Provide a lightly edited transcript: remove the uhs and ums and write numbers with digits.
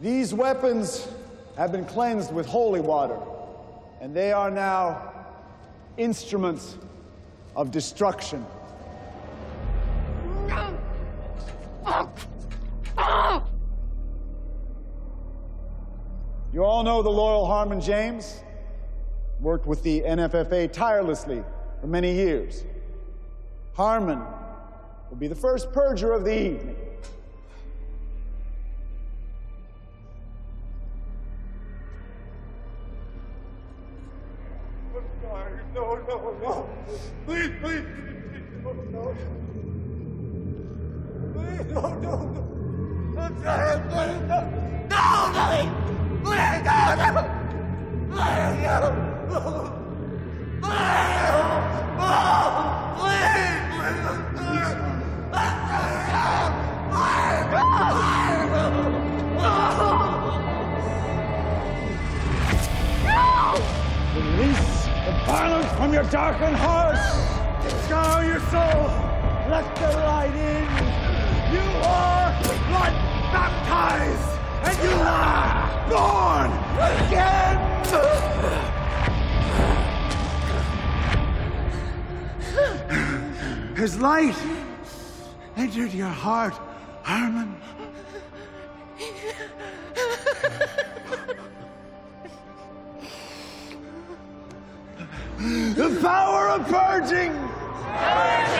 These weapons have been cleansed with holy water, and they are now instruments of destruction. You all know the loyal Harmon James, worked with the NFFA tirelessly for many years. Harmon will be the first purger of the evening. No. Please, no. Please, no. I'm sorry, please, no. Let it go, no. Let it go, no. Silence from your darkened hearts, scour your soul, let the light in. You are blood baptized, and you are born again. His light entered your heart, Harmon. The power of purging!